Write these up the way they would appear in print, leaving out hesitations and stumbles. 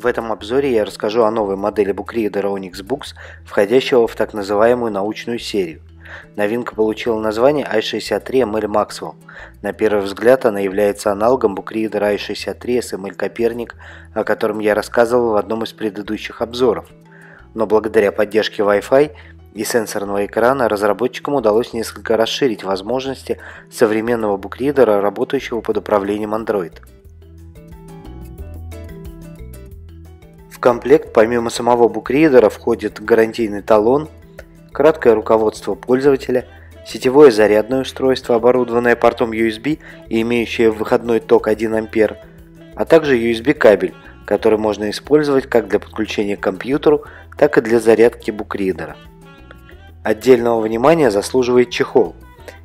В этом обзоре я расскажу о новой модели букридера ONYX BOOX, входящего в так называемую научную серию. Новинка получила название i63ML MAXWELL. На первый взгляд она является аналогом букридера i63SML KOPERNIK, о котором я рассказывал в одном из предыдущих обзоров. Но благодаря поддержке Wi-Fi и сенсорного экрана разработчикам удалось несколько расширить возможности современного букридера, работающего под управлением Android. В комплект помимо самого букридера входит гарантийный талон, краткое руководство пользователя, сетевое зарядное устройство, оборудованное портом USB и имеющее выходной ток 1 А, а также USB-кабель, который можно использовать как для подключения к компьютеру, так и для зарядки букридера. Отдельного внимания заслуживает чехол.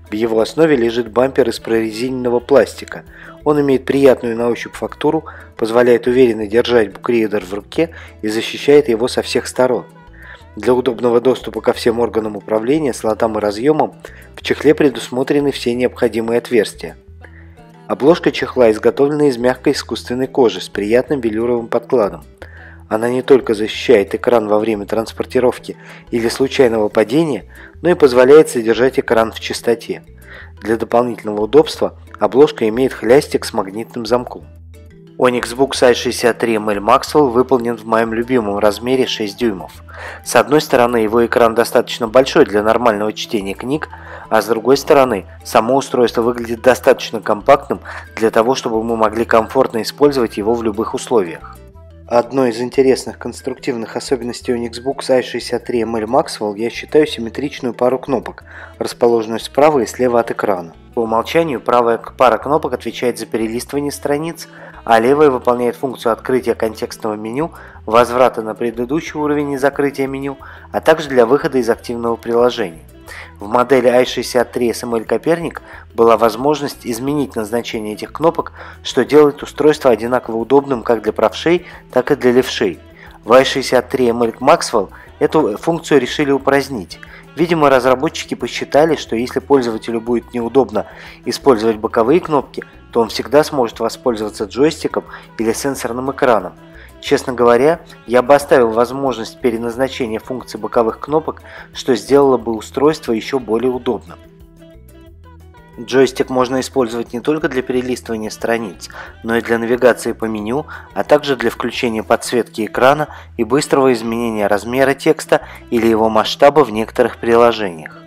В его основе лежит бампер из прорезиненного пластика. Он имеет приятную на ощупь фактуру, позволяет уверенно держать букридер в руке и защищает его со всех сторон. Для удобного доступа ко всем органам управления, слотам и разъемам в чехле предусмотрены все необходимые отверстия. Обложка чехла изготовлена из мягкой искусственной кожи с приятным велюровым подкладом. Она не только защищает экран во время транспортировки или случайного падения, но и позволяет содержать экран в чистоте. Для дополнительного удобства обложка имеет хлястик с магнитным замком. ONYX BOOX i63ML MAXWELL выполнен в моем любимом размере 6 дюймов. С одной стороны, его экран достаточно большой для нормального чтения книг, а с другой стороны, само устройство выглядит достаточно компактным для того, чтобы мы могли комфортно использовать его в любых условиях. Одной из интересных конструктивных особенностей ONYX BOOX i63ML MAXWELL я считаю симметричную пару кнопок, расположенную справа и слева от экрана. По умолчанию правая пара кнопок отвечает за перелистывание страниц, а левая выполняет функцию открытия контекстного меню, возврата на предыдущий уровень и закрытия меню, а также для выхода из активного приложения. В модели i63SML KOPERNIK была возможность изменить назначение этих кнопок, что делает устройство одинаково удобным как для правшей, так и для левшей. В i63ML MAXWELL эту функцию решили упразднить. Видимо, разработчики посчитали, что если пользователю будет неудобно использовать боковые кнопки, то он всегда сможет воспользоваться джойстиком или сенсорным экраном. Честно говоря, я бы оставил возможность переназначения функций боковых кнопок, что сделало бы устройство еще более удобным. Джойстик можно использовать не только для перелистывания страниц, но и для навигации по меню, а также для включения подсветки экрана и быстрого изменения размера текста или его масштаба в некоторых приложениях.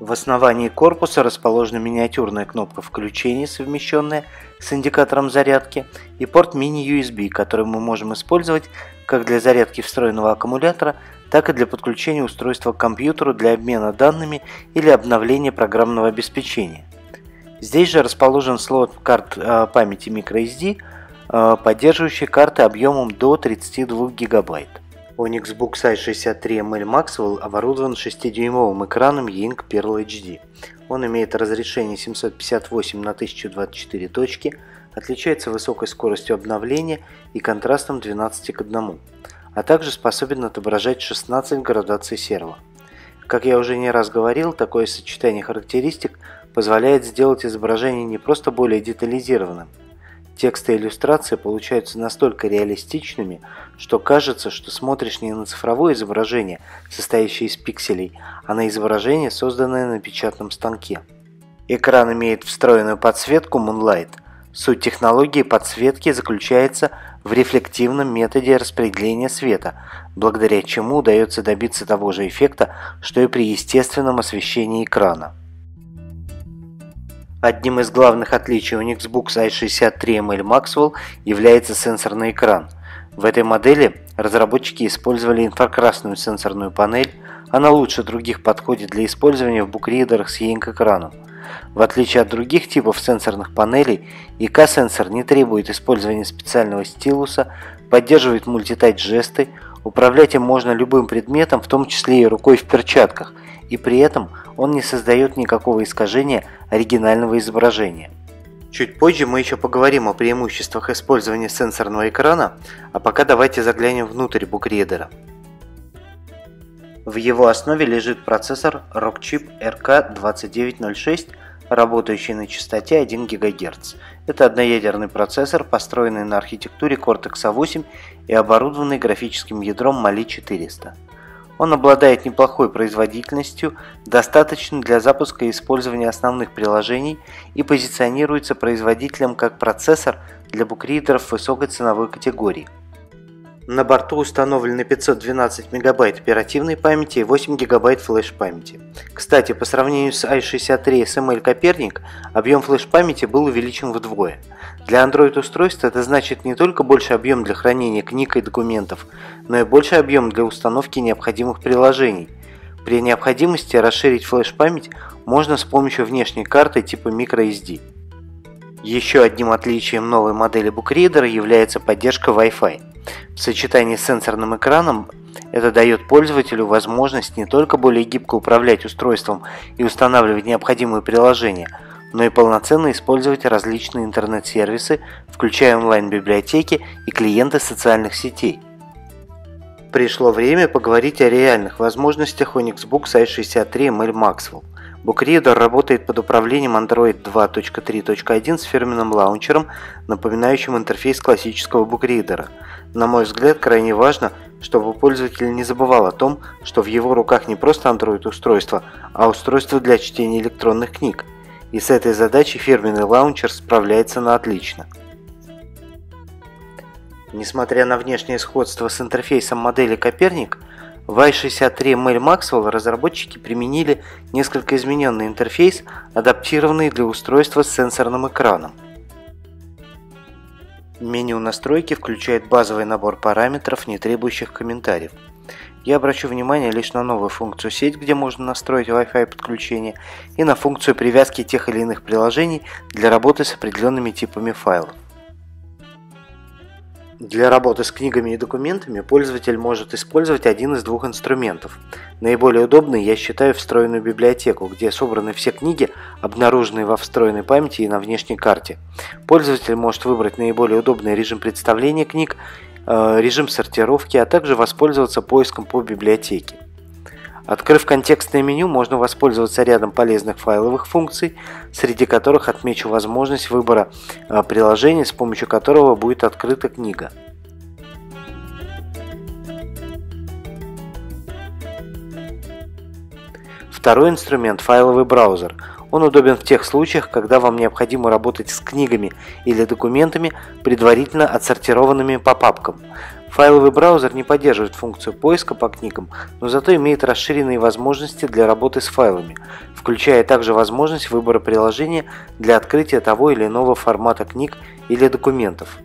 В основании корпуса расположена миниатюрная кнопка включения, совмещенная с индикатором зарядки, и порт mini-USB, который мы можем использовать как для зарядки встроенного аккумулятора, так и для подключения устройства к компьютеру для обмена данными или обновления программного обеспечения. Здесь же расположен слот карт памяти microSD, поддерживающий карты объемом до 32 ГБ. ONYX BOOX i63ML MAXWELL оборудован 6-дюймовым экраном Ying Pearl HD. Он имеет разрешение 758 на 1024 точки, отличается высокой скоростью обновления и контрастом 12 к 1, а также способен отображать 16 градаций серого. Как я уже не раз говорил, такое сочетание характеристик позволяет сделать изображение не просто более детализированным. Тексты и иллюстрации получаются настолько реалистичными, что кажется, что смотришь не на цифровое изображение, состоящее из пикселей, а на изображение, созданное на печатном станке. Экран имеет встроенную подсветку Moonlight. Суть технологии подсветки заключается в рефлективном методе распределения света, благодаря чему удается добиться того же эффекта, что и при естественном освещении экрана. Одним из главных отличий ONYX BOOX i63ML MAXWELL является сенсорный экран. В этой модели разработчики использовали инфракрасную сенсорную панель, она лучше других подходит для использования в букридерах с Ying-экраном. В отличие от других типов сенсорных панелей, ИК-сенсор не требует использования специального стилуса, поддерживает мультитач-жесты, управлять им можно любым предметом, в том числе и рукой в перчатках, и при этом он не создает никакого искажения оригинального изображения. Чуть позже мы еще поговорим о преимуществах использования сенсорного экрана, а пока давайте заглянем внутрь букридера. В его основе лежит процессор Rockchip RK2906 работающий на частоте 1 ГГц. Это одноядерный процессор, построенный на архитектуре Cortex-A8 и оборудованный графическим ядром Mali-400. Он обладает неплохой производительностью, достаточной для запуска и использования основных приложений, и позиционируется производителем как процессор для букридеров высокой ценовой категории. На борту установлены 512 МБ оперативной памяти и 8 ГБ флеш-памяти. Кстати, по сравнению с i63SML Коперник, объем флеш-памяти был увеличен вдвое. Для Android-устройств это значит не только больше объем для хранения книг и документов, но и больше объем для установки необходимых приложений. При необходимости расширить флеш-память можно с помощью внешней карты типа microSD. Еще одним отличием новой модели BookReader является поддержка Wi-Fi. В сочетании с сенсорным экраном это дает пользователю возможность не только более гибко управлять устройством и устанавливать необходимые приложения, но и полноценно использовать различные интернет-сервисы, включая онлайн-библиотеки и клиенты социальных сетей. Пришло время поговорить о реальных возможностях ONYX BOOX i63ML MAXWELL. BookReader работает под управлением Android 2.3.1 с фирменным лаунчером, напоминающим интерфейс классического BookReader. На мой взгляд, крайне важно, чтобы пользователь не забывал о том, что в его руках не просто Android-устройство, а устройство для чтения электронных книг. И с этой задачей фирменный лаунчер справляется на отлично. Несмотря на внешнее сходство с интерфейсом модели Коперник, в i63ML Maxwell разработчики применили несколько измененный интерфейс, адаптированный для устройства с сенсорным экраном. Меню настройки включает базовый набор параметров, не требующих комментариев. Я обращу внимание лишь на новую функцию «Сеть», где можно настроить Wi-Fi подключение, и на функцию привязки тех или иных приложений для работы с определенными типами файлов. Для работы с книгами и документами пользователь может использовать один из двух инструментов. Наиболее удобной я считаю встроенную библиотеку, где собраны все книги, обнаруженные во встроенной памяти и на внешней карте. Пользователь может выбрать наиболее удобный режим представления книг, режим сортировки, а также воспользоваться поиском по библиотеке. Открыв контекстное меню, можно воспользоваться рядом полезных файловых функций, среди которых отмечу возможность выбора приложения, с помощью которого будет открыта книга. Второй инструмент – файловый браузер. Он удобен в тех случаях, когда вам необходимо работать с книгами или документами, предварительно отсортированными по папкам. Файловый браузер не поддерживает функцию поиска по книгам, но зато имеет расширенные возможности для работы с файлами, включая также возможность выбора приложения для открытия того или иного формата книг или документов.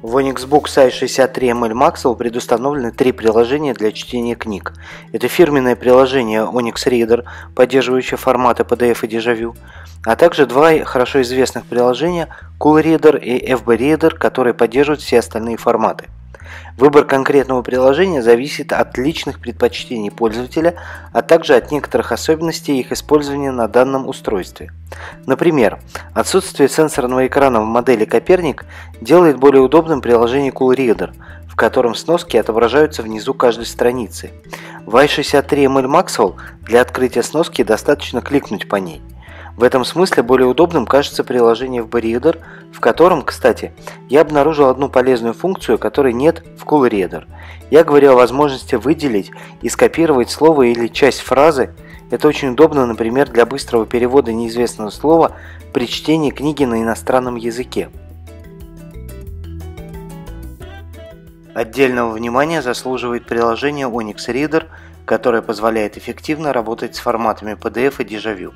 В ONYX BOOX i63ML MAXWELL предустановлены три приложения для чтения книг. Это фирменное приложение Onyx Reader, поддерживающее форматы PDF и Дежавю, а также два хорошо известных приложения CoolReader и FBReader, которые поддерживают все остальные форматы. Выбор конкретного приложения зависит от личных предпочтений пользователя, а также от некоторых особенностей их использования на данном устройстве. Например, отсутствие сенсорного экрана в модели Коперник делает более удобным приложение CoolReader, в котором сноски отображаются внизу каждой страницы. В i63ML MAXWELL для открытия сноски достаточно кликнуть по ней. В этом смысле более удобным кажется приложение FBReader, в котором, кстати, я обнаружил одну полезную функцию, которой нет в CoolReader. Я говорю о возможности выделить и скопировать слово или часть фразы. Это очень удобно, например, для быстрого перевода неизвестного слова при чтении книги на иностранном языке. Отдельного внимания заслуживает приложение Onyx Reader, которое позволяет эффективно работать с форматами PDF и Дежавю.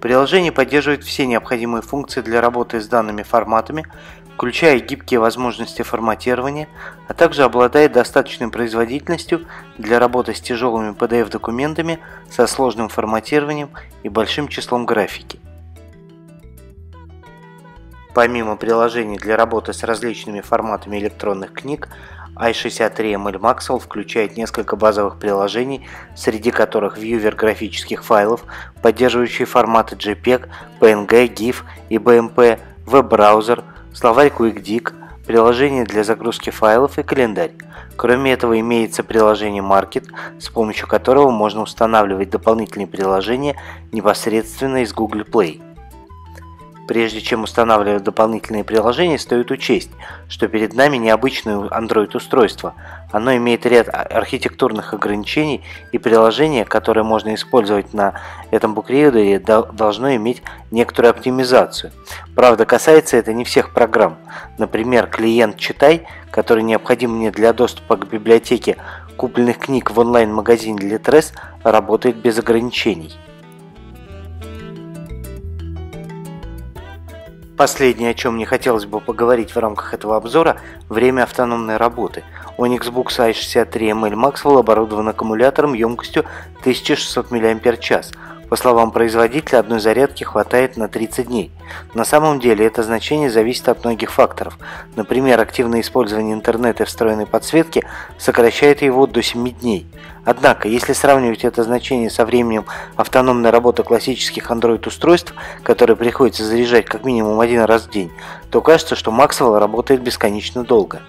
Приложение поддерживает все необходимые функции для работы с данными форматами, включая гибкие возможности форматирования, а также обладает достаточной производительностью для работы с тяжелыми PDF-документами, со сложным форматированием и большим числом графики. Помимо приложений для работы с различными форматами электронных книг, i63ML MAXWELL включает несколько базовых приложений, среди которых вьювер графических файлов, поддерживающие форматы JPEG, PNG, GIF и BMP, веб-браузер, словарь QuickDig, приложение для загрузки файлов и календарь. Кроме этого, имеется приложение Market, с помощью которого можно устанавливать дополнительные приложения непосредственно из Google Play. Прежде чем устанавливать дополнительные приложения, стоит учесть, что перед нами необычное Android-устройство. Оно имеет ряд архитектурных ограничений, и приложение, которое можно использовать на этом букрейдере, должно иметь некоторую оптимизацию. Правда, касается это не всех программ. Например, клиент «Читай», который необходим мне для доступа к библиотеке купленных книг в онлайн-магазине Литрес, работает без ограничений. Последнее, о чем мне хотелось бы поговорить в рамках этого обзора – время автономной работы. ONYX BOOX i63ML MAXWELL оборудован аккумулятором емкостью 1600 мАч. По словам производителя, одной зарядки хватает на 30 дней. На самом деле это значение зависит от многих факторов. Например, активное использование интернета и встроенной подсветки сокращает его до 7 дней. Однако, если сравнивать это значение со временем автономной работы классических Android-устройств, которые приходится заряжать как минимум один раз в день, то кажется, что Maxwell работает бесконечно долго.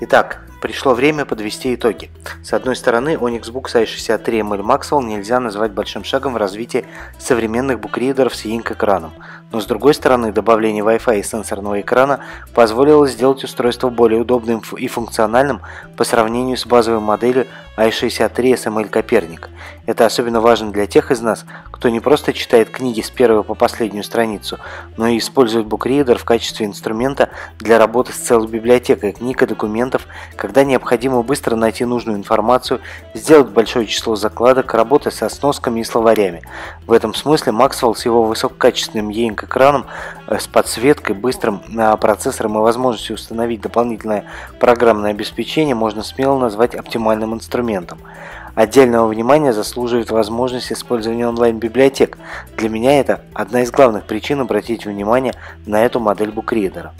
Итак, пришло время подвести итоги. С одной стороны, ONYX BOOX i63ML MAXWELL нельзя назвать большим шагом в развитии современных букридеров с Ying-экраном. Но с другой стороны, добавление Wi-Fi и сенсорного экрана позволило сделать устройство более удобным и функциональным по сравнению с базовой моделью i63SML KOPERNIK. Это особенно важно для тех из нас, кто не просто читает книги с первой по последнюю страницу, но и использует букридер в качестве инструмента для работы с целой библиотекой книг и документов, когда необходимо быстро найти нужную информацию, сделать большое число закладок, работать со сносками и словарями. В этом смысле Maxwell с его высококачественным Ying-экраном с подсветкой, быстрым процессором и возможностью установить дополнительное программное обеспечение можно смело назвать оптимальным инструментом. Отдельного внимания заслуживает возможность использования онлайн-библиотек. Для меня это одна из главных причин обратить внимание на эту модель букридера.